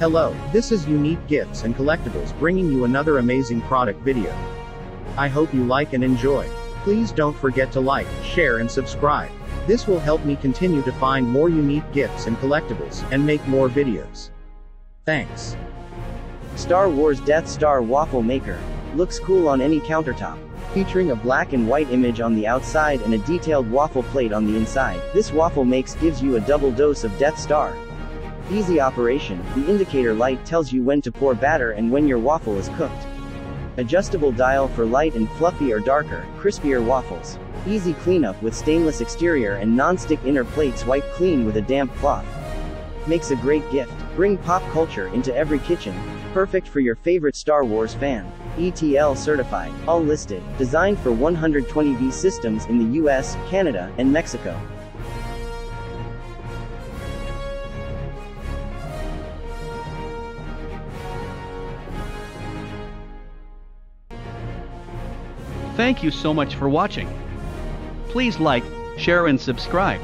Hello, this is Unique Gifts and Collectibles bringing you another amazing product video. I hope you like and enjoy. Please don't forget to like, share and subscribe. This will help me continue to find more unique gifts and collectibles, and make more videos. Thanks. Star Wars Death Star Waffle Maker. Looks cool on any countertop. Featuring a black and white image on the outside and a detailed waffle plate on the inside, this waffle mix gives you a double dose of Death Star. Easy operation, the indicator light tells you when to pour batter and when your waffle is cooked. Adjustable dial for light and fluffy or darker, crispier waffles. Easy cleanup with stainless exterior and non-stick inner plates wiped clean with a damp cloth. Makes a great gift. Bring pop culture into every kitchen. Perfect for your favorite Star Wars fan. ETL certified, all listed, designed for 120V systems in the US, Canada, and Mexico. Thank you so much for watching. Please like, share and subscribe.